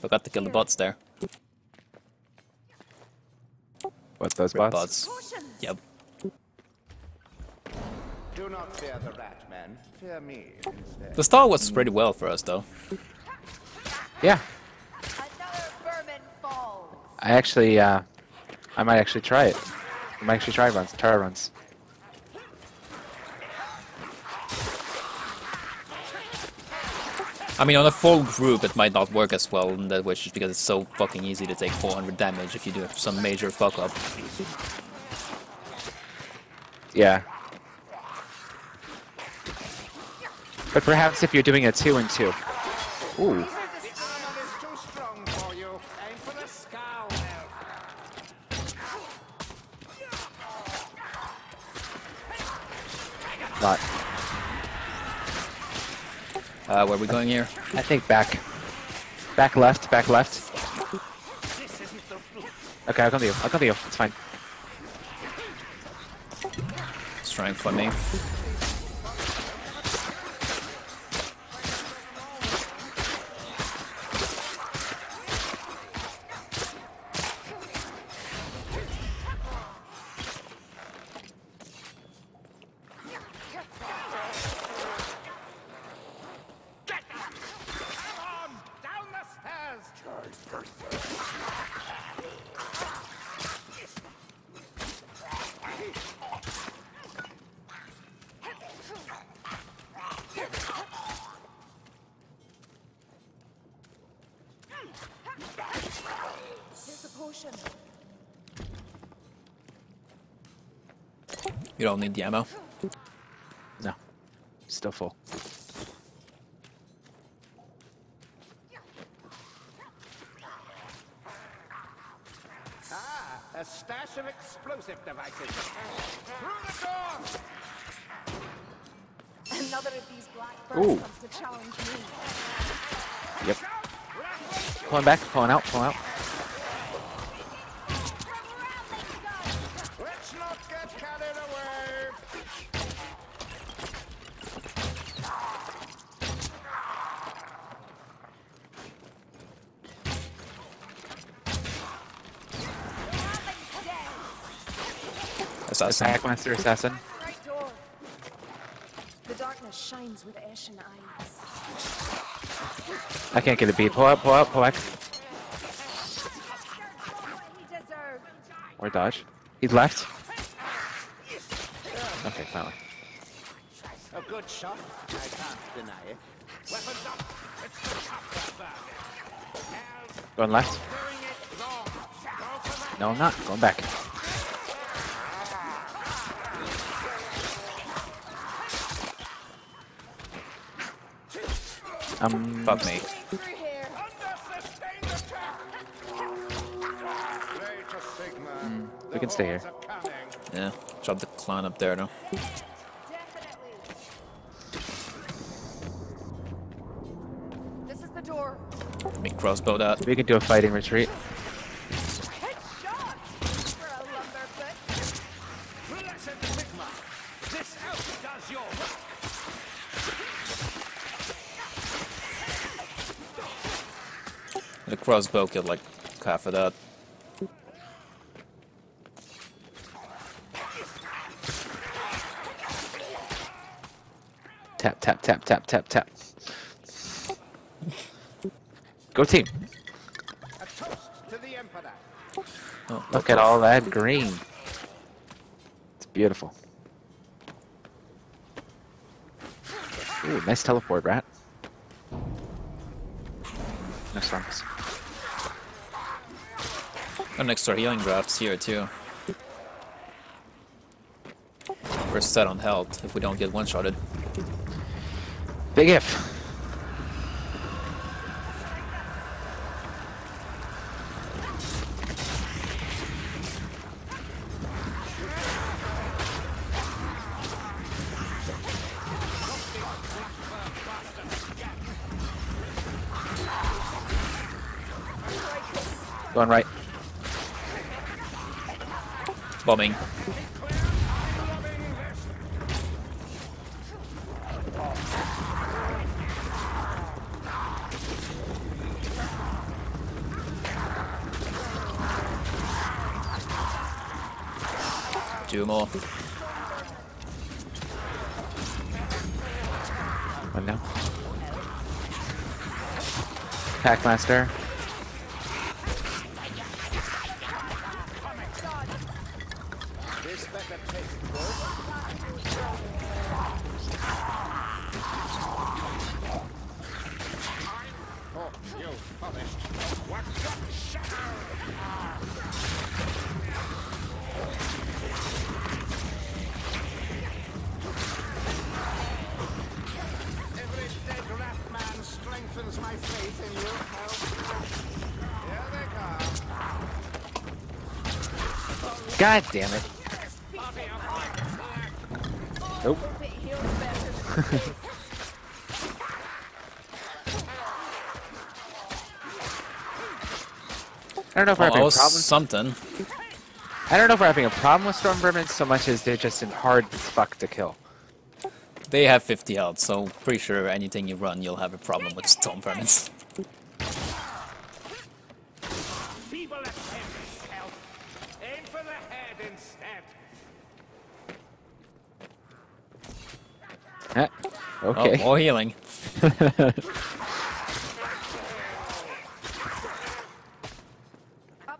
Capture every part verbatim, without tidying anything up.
Forgot to kill the bots there. What, those bots? bots? Yep. Do not fear the rat man, fear me instead. The star was pretty well for us though. Yeah. Another vermin falls. I actually, uh, I might actually try it. I might actually try runs, try runs. I mean, on a full group, it might not work as well in that way just because it's so fucking easy to take four hundred damage if you do some major fuck up. Yeah. But perhaps if you're doing a two and two. Ooh. Not. Uh, where are we going here? I think back. Back left, back left. Okay, I'll come to you. I'll come to you. It's fine. It's trying for me. You don't need the ammo? No. Still full. Ah, a stash of explosive devices. Through the door! Another of these black birds comes to challenge me. Yep. Pulling back, pulling out, pulling out. Assassin. Hackmaster assassin. The darkness shines with ashen eyes. I can't get a beat. Pull up, pull up, pull back. Or dodge. He's left. Okay, finally. A good shot. I can't deny it. Weapons up. It's the top. Going left. No, I'm not. Going back. Um, fuck me. Mm, we can stay here. Yeah, drop the clan up there though. This is the door. Let me crossbow that. We can do a fighting retreat. The crossbow killed like half of that. Tap, tap, tap, tap, tap, tap. Go team. A toast to the Emperor. Oh, look at all that green. It's beautiful. Ooh, nice teleport, rat. No slumps. Got an extra healing drafts here too. We're set on health if we don't get one-shotted. Big if. Going right. Bombing. Two more. One now. Packmaster. God damn it. Nope. I don't know if we're having a problem. Something. I don't know if we're having a problem with Storm Vermin so much as they're just hard as fuck to kill. They have fifty health, so pretty sure anything you run, you'll have a problem with Storm Vermin. Ah, okay. Oh, more healing. Up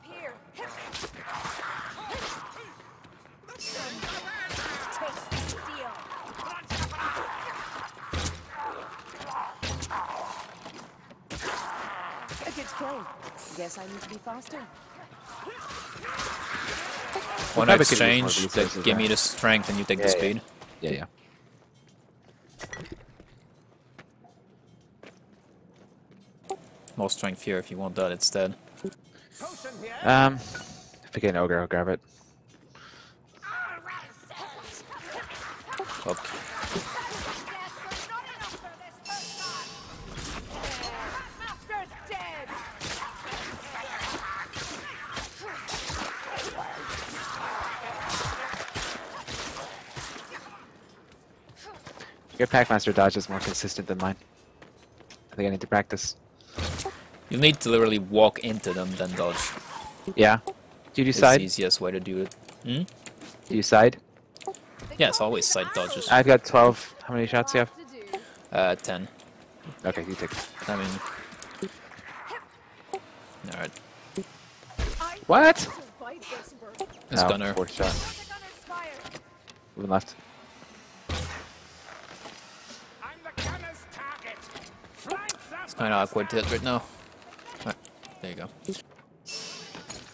here. A good throw. Guess I need to be faster. One well, exchange that give me the strength and you take yeah, the speed. Yeah, yeah. yeah. More strength here if you want that instead. Um, if I get an ogre, I'll grab it. Okay. Your Packmaster dodge is more consistent than mine. I think I need to practice. You need to literally walk into them, then dodge. Yeah. Do you side? It's the easiest way to do it. Hmm? Do you side? Yes, always side dodges. I've got twelve. How many shots do you have? Uh, ten. Okay, you take it. I mean... Alright. What? It's oh, gunner. Fourth shot. Moving left. It's kind of awkward to hit right now. Alright, there you go.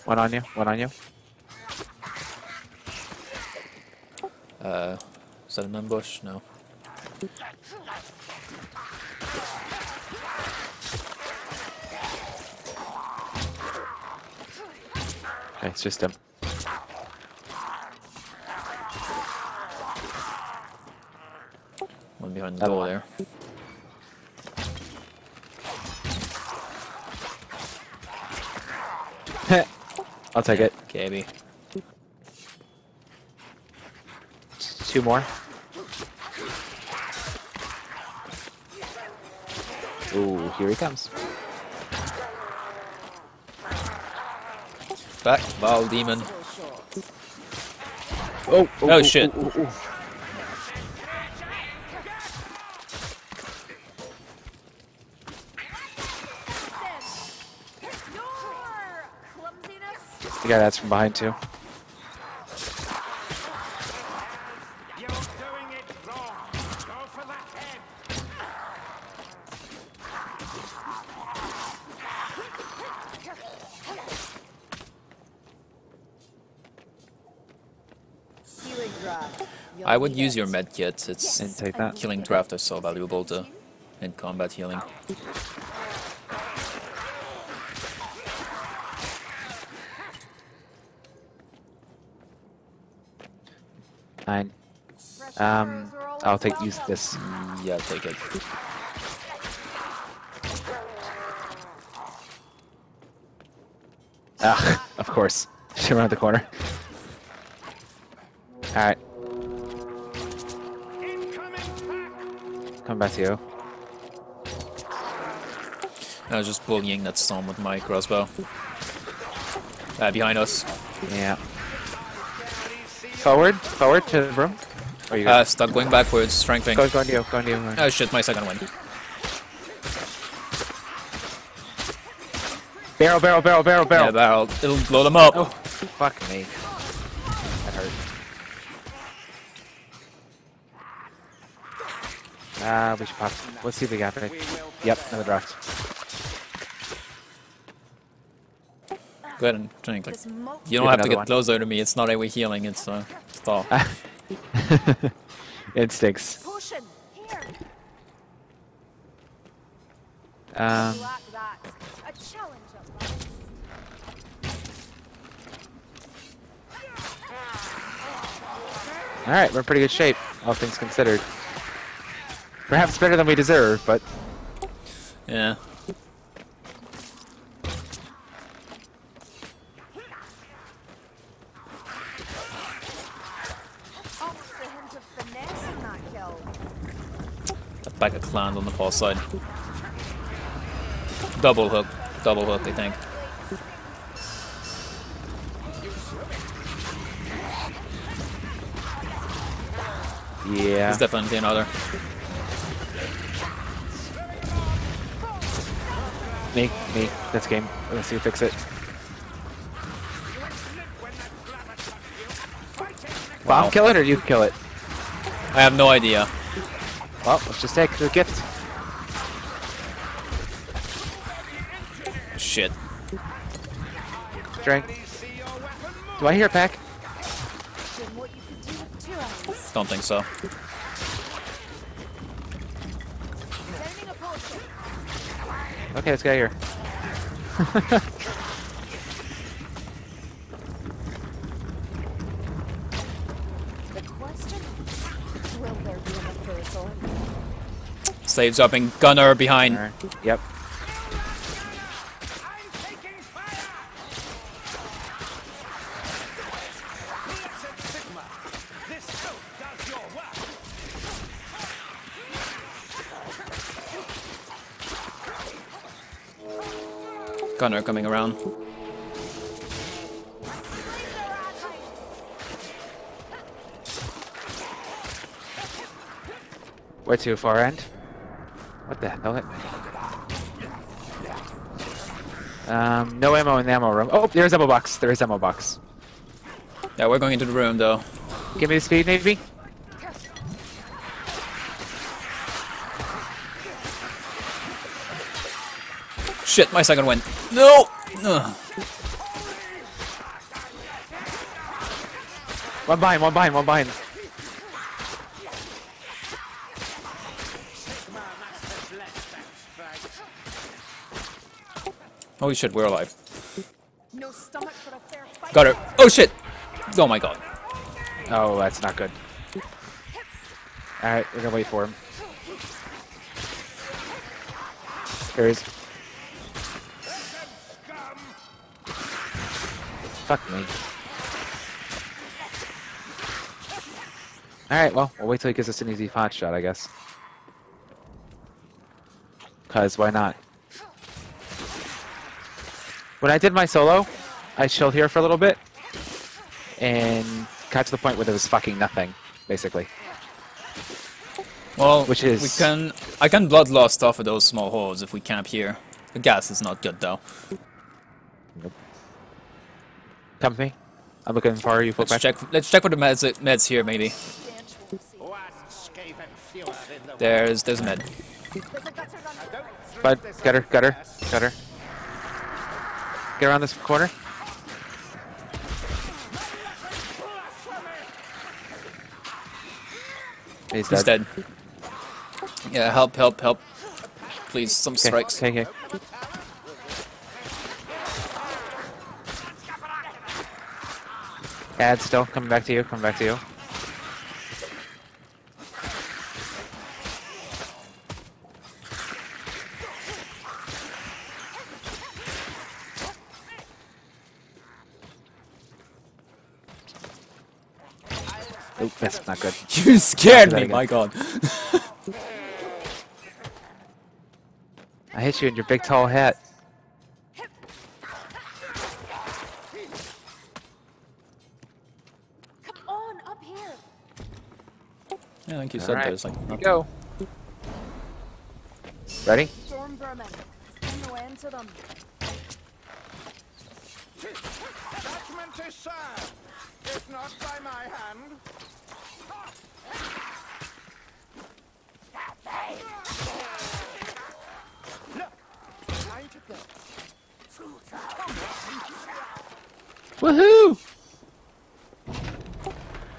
One on you, one on you. Uh, is that an ambush? No. Okay, it's just him. One behind the goal there. I'll take it. K B. Two more. Ooh, here he comes. Back, Val Demon. Oh, oh, oh shit. Oh, oh, oh. You got ads from behind too. You're doing it wrong. Go for the head. I would use your med kit. It's yes. Take that. Killing draft is so valuable to in combat healing. Nine. Um, I'll take use this. Yeah, take it. Ah, of course. Should run out the corner. All right. Come back to you. I was just bullying that storm with my crossbow. Uh, behind us. Yeah. Forward, forward to the room. Oh, you uh, stuck going backwards, strengthening. Go, go on you, go on you. Go on. Oh shit, my second wind. Barrel, barrel, barrel, barrel, barrel. Yeah, barrel. It'll blow them up. Oh, fuck me. That hurt. Ah, uh, we should pop. Let's see if we got it. Yep, another draft. Go ahead and drink. Like, you don't have to get one. Closer to me. It's not a way healing. It's uh, stall. It sticks. Um. All right, we're in pretty good shape, all things considered. Perhaps better than we deserve, but yeah. Back a clan on the far side. Double hook. Double hook, I think. Yeah. There's definitely another. Me, me. That's game. Let's see who fix it. Wow. Bomb kill it or you kill it? I have no idea. Well, let's just take the gift. Shit. Drink. Do I hear a pack? Don't think so. Okay, let's get out of here. Slaves up and gunner behind. Right. Yep. Gunner coming around. Way too far end. What the hell? Um, no ammo in the ammo room. Oh, there's ammo box. There is ammo box. Yeah, we're going into the room though. Give me the speed, maybe. Shit, my second win. No. Ugh. One behind. One behind. One behind. Holy shit, we're alive. Got her. Oh shit! Oh my god. Oh, that's not good. Alright, we're gonna wait for him. There he is. Fuck me. Alright, well, we'll wait till he gives us an easy pot shot, I guess. Cause why not? When I did my solo, I chilled here for a little bit and got to the point where there was fucking nothing, basically. Well, which is we can I can bloodlust off of those small hordes if we camp here. The gas is not good though. Nope. Come with me. I'm looking for you. Let's check. Let's check for the meds. Meds here, maybe. There's there's a med. Bud, got her, got her, got her. Get around this corner. He's, He's dead. dead. Yeah, help, help, help. Please, some okay. strikes. Okay, okay. Add still. Coming back to you, coming back to you. Oh, that's not good. You scared me, my god. I hit you in your big tall hat. Come on, Yeah, I think you said there's like nothing. Go. Ready? Storm vermin. Send the wind to them. Judgment is served. If not by my hand. Woohoo!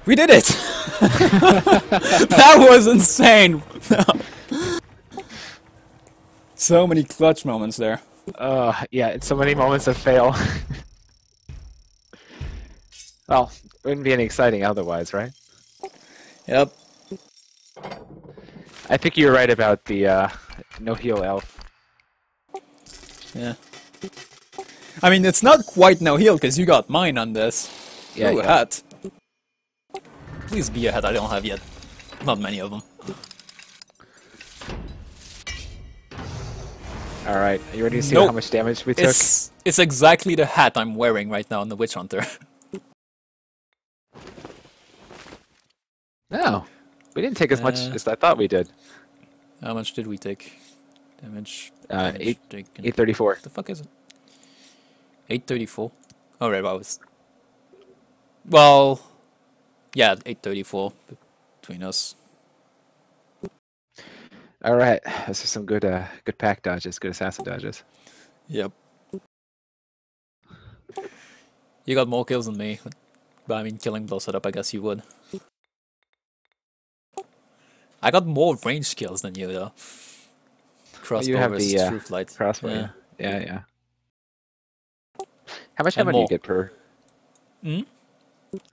We did it! That was insane! So many clutch moments there. Uh, yeah, it's so many moments of fail. Well, it wouldn't be any exciting otherwise, right? Yep. I think you're right about the uh, no-heal elf. Yeah. I mean, it's not quite no-heal, because you got mine on this. Yeah, Ooh, yeah. hat. Please be a hat I don't have yet. Not many of them. Alright, are you ready to see nope. how much damage we took? It's, it's exactly the hat I'm wearing right now on the Witch Hunter. No, we didn't take as much uh, as I thought we did. How much did we take? Damage? Uh, damage eight, eight thirty-four. What the fuck is it? eight thirty-four? Alright, well, I was... Well... Yeah, eight thirty-four between us. Alright, this is some good uh, good pack dodges, good assassin dodges. Yep. You got more kills than me, but I mean Killing Blow setup, I guess you would. I got more range kills than you, though. Crossbow you have versus the, uh, Trueflight. Crossbow, yeah. yeah, yeah. How much ammo do you get per? Hmm?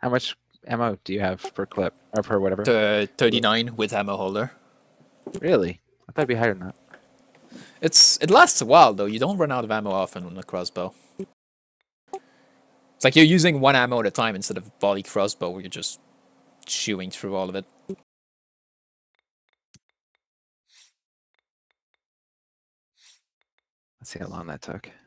How much ammo do you have per clip? Or per whatever? Uh, thirty-nine with ammo holder. Really? I thought it'd be higher than that. It's, it lasts a while, though. You don't run out of ammo often on a crossbow. It's like you're using one ammo at a time instead of volley crossbow where you're just chewing through all of it. Let's see how long that took.